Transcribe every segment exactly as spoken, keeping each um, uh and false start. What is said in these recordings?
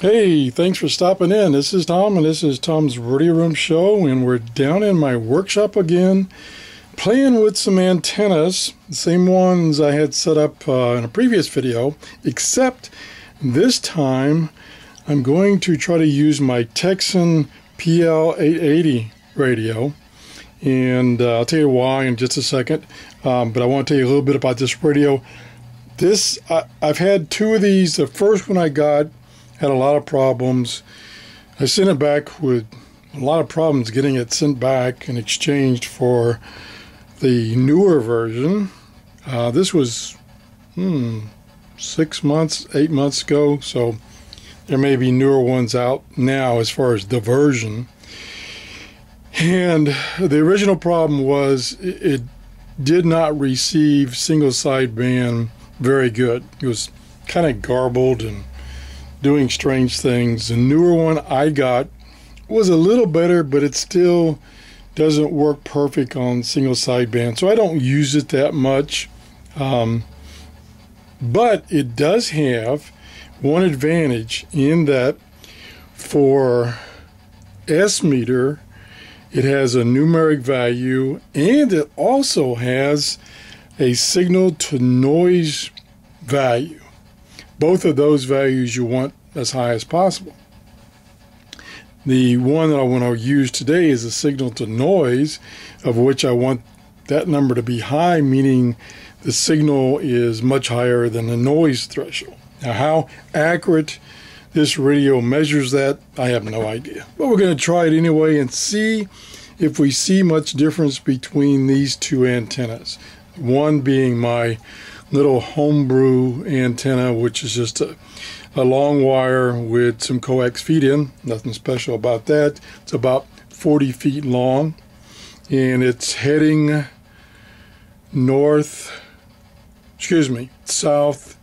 Hey, thanks for stopping in. This is Tom, and this is Tom's Radio Room Show, and we're down in my workshop again, playing with some antennas, the same ones I had set up uh, in a previous video, except this time I'm going to try to use my Tecsun P L eight eighty radio, and uh, I'll tell you why in just a second, um, but I want to tell you a little bit about this radio. This, I, I've had two of these. The first one I got had a lot of problems. I sent it back with a lot of problems getting it sent back in exchange for the newer version. Uh, this was hmm, six months, eight months ago, so there may be newer ones out now as far as the version. And the original problem was it, it did not receive single sideband very good. It was kind of garbled and doing strange things. The newer one I got was a little better, but it still doesn't work perfect on single sideband, so I don't use it that much. Um, but it does have one advantage in that for S meter, it has a numeric value, and it also has a signal to noise value. Both of those values you want as high as possible. The one that I want to use today is the signal to noise, of which I want that number to be high, meaning the signal is much higher than the noise threshold. Now, how accurate this radio measures that, I have no idea. But we're going to try it anyway and see if we see much difference between these two antennas. One being my little homebrew antenna, which is just a, a long wire with some coax feed in. Nothing special about that. It's about forty feet long, and it's heading north, excuse me, south,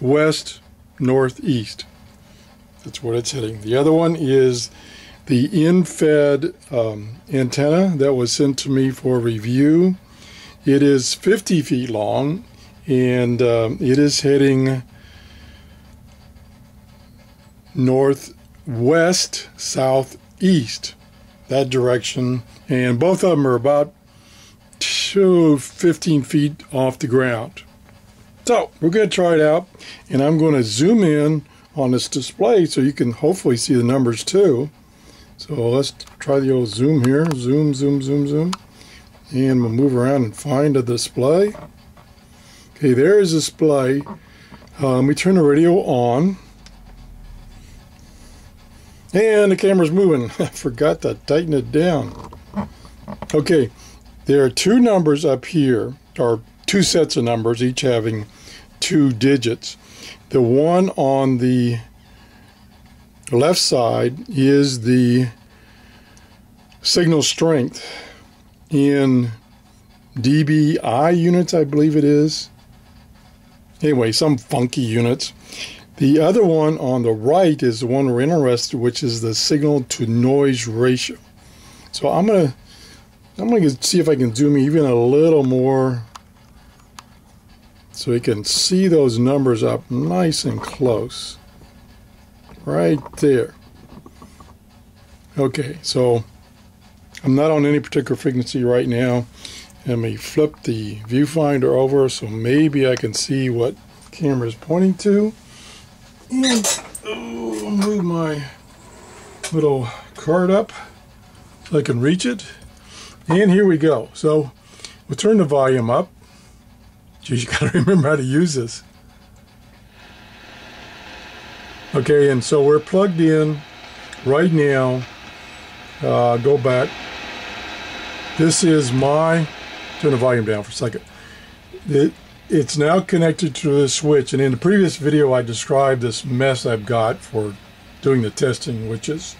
west, northeast. That's what it's heading. The other one is the in-fed um, antenna that was sent to me for review. It is fifty feet long, and um, it is heading northwest, southeast, that direction. And both of them are about fifteen feet off the ground. So we're going to try it out, and I'm going to zoom in on this display so you can hopefully see the numbers too. So let's try the old zoom here. Zoom, zoom, zoom, zoom. And we'll move around and find a display. Okay, there is a display. Um, we turn the radio on. And the camera's moving. I forgot to tighten it down. Okay, there are two numbers up here, or two sets of numbers, each having two digits. The one on the left side is the signal strength in D B I units, I believe it is. Anyway, some funky units. The other one on the right is the one we're interested in, which is the signal to noise ratio. So I'm gonna I'm gonna see if I can zoom even a little more so you can see those numbers up nice and close. Right there. Okay, so I'm not on any particular frequency right now. Let me flip the viewfinder over so maybe I can see what camera is pointing to. And oh, move my little card up so I can reach it. And here we go. So we'll turn the volume up. Geez, you gotta remember how to use this. Okay, and so we're plugged in right now. Uh, go back. This is my, turn the volume down for a second. It, it's now connected to the switch, and in the previous video I described this mess I've got for doing the testing, which is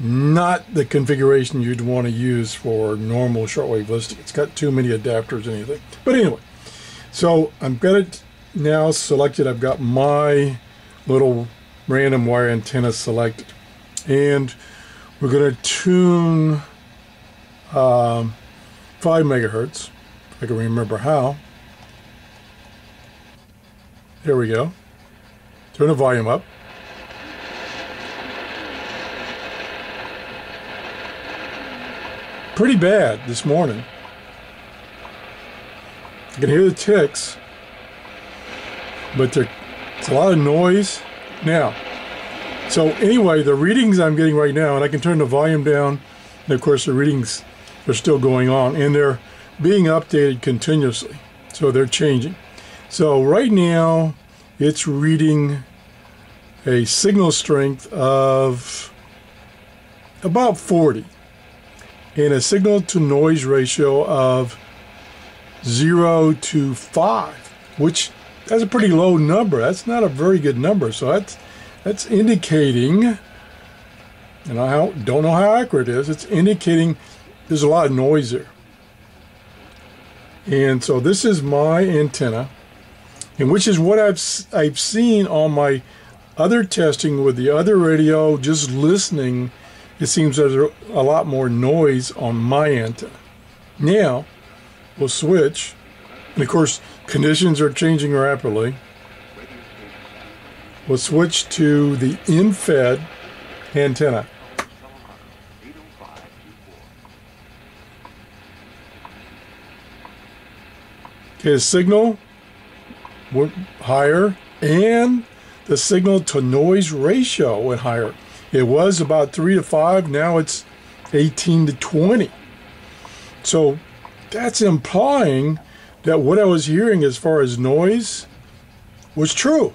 not the configuration you'd want to use for normal shortwave listening. It's got too many adapters and anything. But anyway, so I've got it now selected. I've got my little random wire antenna selected, and we're going to tune um, five megahertz, if I can remember how. There we go. Turn the volume up. pretty bad this morning. You can hear the ticks, but there, it's a lot of noise now. So anyway, the readings I'm getting right now, and I can turn the volume down, and of course the readings are still going on, and they're being updated continuously, so they're changing. So right now, it's reading a signal strength of about forty, and a signal to noise ratio of zero to five, which that's a pretty low number. That's not a very good number. So that's that's indicating, and I don't know how accurate it is, it's indicating there's a lot of noise there. And so this is my antenna, and which is what I've, I've seen on my other testing with the other radio, just listening, it seems there's a lot more noise on my antenna. Now, we'll switch, and of course, conditions are changing rapidly. We'll switch to the infed antenna. Okay, the signal went higher, and the signal to noise ratio went higher. It was about three to five, now it's eighteen to twenty. So that's implying that what I was hearing as far as noise was true.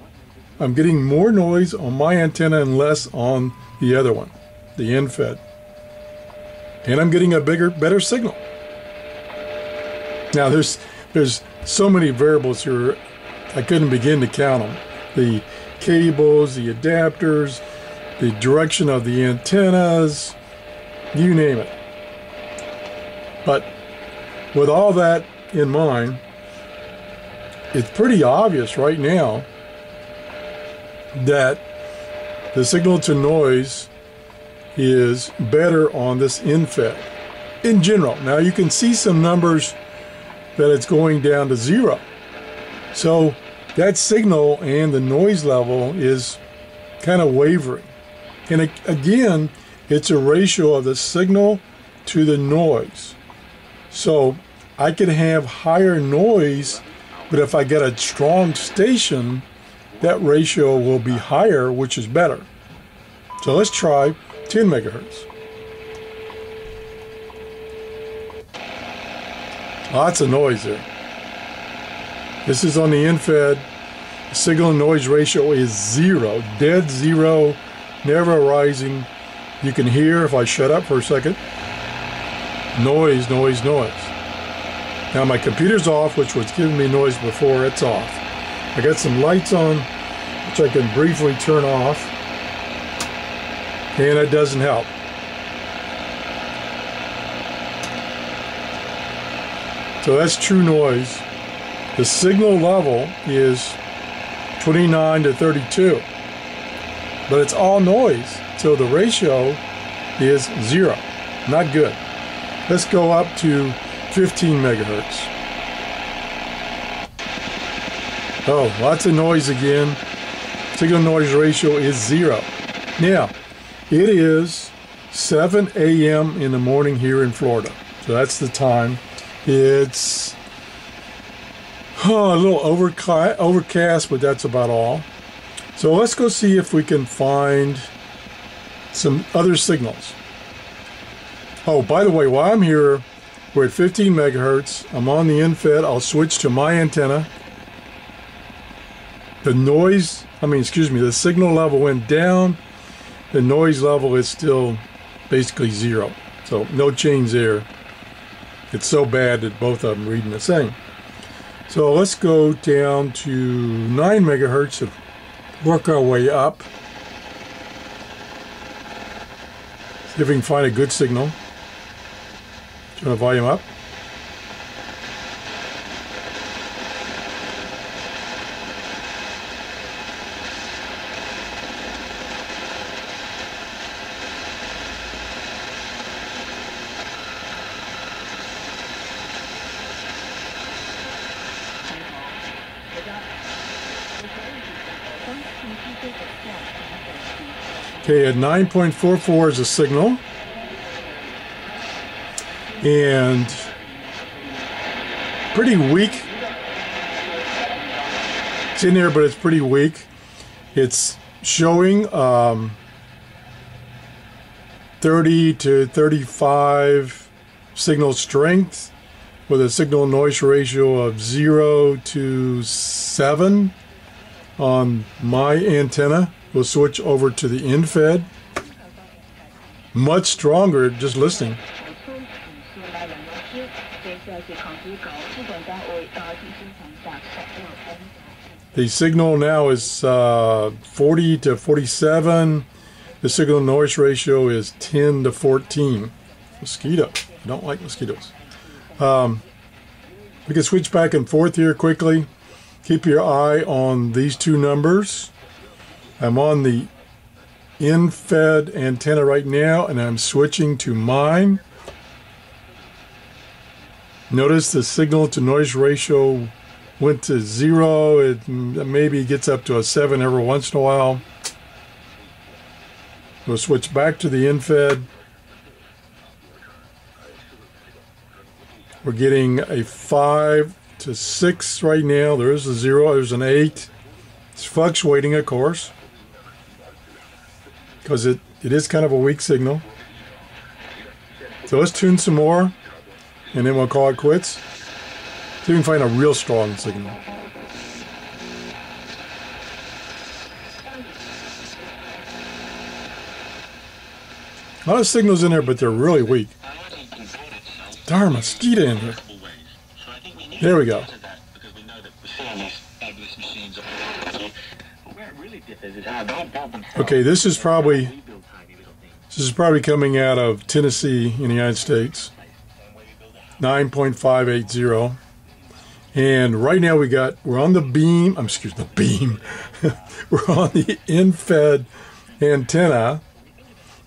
I'm getting more noise on my antenna and less on the other one, the infed. And I'm getting a bigger, better signal. Now there's there's so many variables here, I couldn't begin to count them. The cables, the adapters, the direction of the antennas, you name it. But with all that in mind, it's pretty obvious right now that the signal to noise is better on this infed in general. Now you can see some numbers that it's going down to zero. So that signal and the noise level is kind of wavering. And again, it's a ratio of the signal to the noise. So I could have higher noise, but if I get a strong station, that ratio will be higher, which is better. So let's try ten megahertz. Lots of noise there. This is on the infed. The signal noise ratio is zero, dead zero, never rising. You can hear, if I shut up for a second, noise, noise, noise. Now my computer's off, which was giving me noise before. It's off. I got some lights on, which I can briefly turn off, and it doesn't help. So that's true noise. The signal level is twenty-nine to thirty-two, but it's all noise, so the ratio is zero. Not good. Let's go up to fifteen megahertz. Oh, lots of noise again. Signal noise ratio is zero. Now, it is seven A M in the morning here in Florida. So that's the time. It's oh, a little overcast, but that's about all. So let's go see if we can find some other signals. Oh, by the way, while I'm here, we're at fifteen megahertz. I'm on the infed. I'll switch to my antenna. The noise, I mean, excuse me, the signal level went down. The noise level is still basically zero. So no change there. It's so bad that both of them are reading the same. So let's go down to nine megahertz to work our way up. See if we can find a good signal. Turn the volume up. Okay, at nine point four four is a signal. and pretty weak. It's in there, but it's pretty weak. It's showing um, thirty to thirty-five signal strength with a signal noise ratio of zero to seven on my antenna. We'll switch over to the end fed. Much stronger just listening. The signal now is uh, forty to forty-seven. The signal noise ratio is ten to fourteen. Mosquito. I don't like mosquitoes. Um, we can switch back and forth here quickly. Keep your eye on these two numbers. I'm on the end-fed antenna right now, and I'm switching to mine. Notice the signal-to-noise ratio went to zero. It maybe gets up to a seven every once in a while. We'll switch back to the end-fed. We're getting a five to six right now. There is a zero. There's an eight. It's fluctuating, of course, because it, it is kind of a weak signal. So let's tune some more, and then we'll call it quits. See if we can find a real strong signal. A lot of signals in there, but they're really weak. Darn mosquito in here. There we go. Okay, this is probably this is probably coming out of Tennessee in the United States. nine point five eight zero, and right now we got we're on the beam. I'm excuse the beam. We're on the end-fed antenna,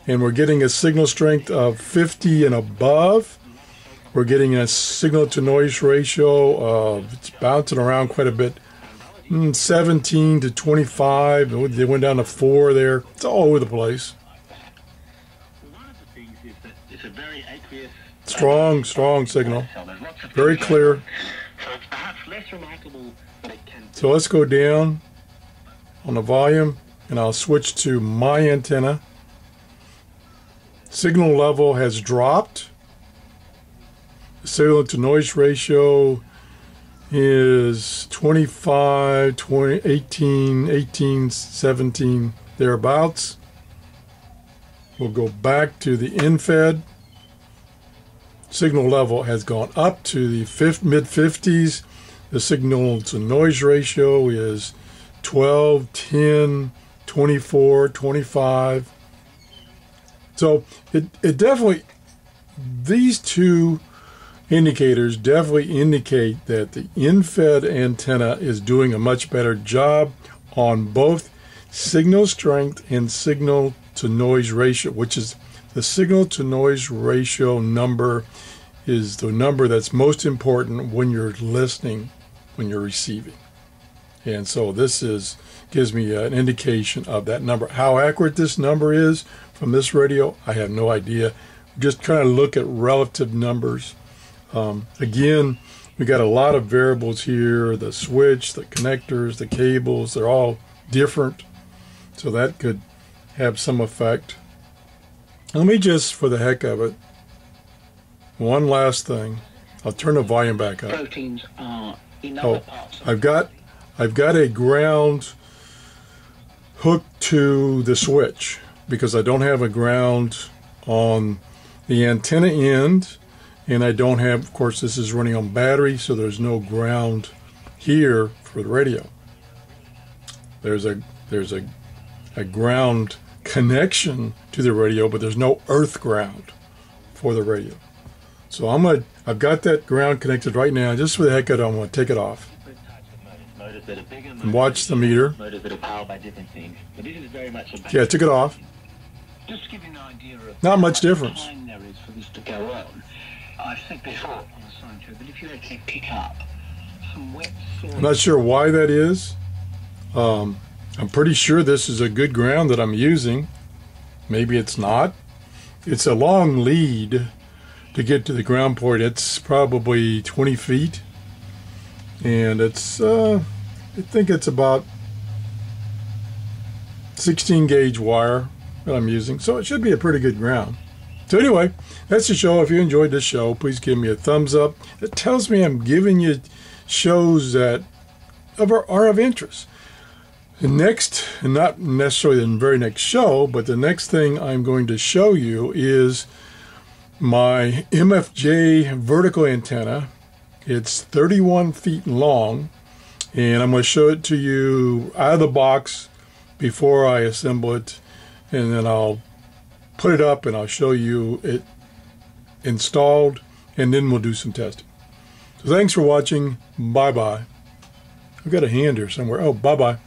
and we're getting a signal strength of fifty and above. We're getting a signal-to-noise ratio of, it's bouncing around quite a bit, seventeen to twenty-five. They went down to four there. It's all over the place. Strong, strong signal. Very clear. So let's go down on the volume, and I'll switch to my antenna. Signal level has dropped. Signal to noise ratio is twenty-five, twenty, eighteen, eighteen, seventeen, thereabouts. We'll go back to the end-fed. Signal level has gone up to the mid fifties. The signal to noise ratio is twelve, ten, twenty-four, twenty-five. So it, it definitely, these two indicators definitely indicate that the end-fed antenna is doing a much better job on both signal strength and signal to noise ratio, which is the signal to noise ratio number is the number that's most important when you're listening, when you're receiving. And so this is gives me an indication of that number. How accurate this number is from this radio, I have no idea. Just kind of look at relative numbers. Um, again, we got a lot of variables here, the switch, the connectors, the cables, they're all different. So that could have some effect. Let me just, for the heck of it, one last thing. I'll turn the volume back up. Proteins are in other parts. I've got, I've got a ground hooked to the switch because I don't have a ground on the antenna end. And I don't have, of course, this is running on battery, so there's no ground here for the radio. There's a there's a a ground connection to the radio, but there's no earth ground for the radio. So I'm gonna I've got that ground connected right now. Just for the heck of it, I'm gonna take it off and watch the meter. Yeah, I took it off. Not much difference. I've said before on the sign show, but if you actually pick up some wet soil, I'm not sure why that is. Um, I'm pretty sure this is a good ground that I'm using. Maybe it's not. It's a long lead to get to the ground port. It's probably twenty feet, and it's uh, I think it's about sixteen gauge wire that I'm using, so it should be a pretty good ground. So anyway, that's the show. If you enjoyed this show, please give me a thumbs up. It tells me I'm giving you shows that are of interest. The next, and not necessarily the very next show, but the next thing I'm going to show you is my M F J vertical antenna. It's thirty-one feet long, and I'm going to show it to you out of the box before I assemble it, and then I'll put it up and I'll show you it installed, and then we'll do some testing. So thanks for watching. Bye bye. I've got a hand here somewhere. Oh, bye bye.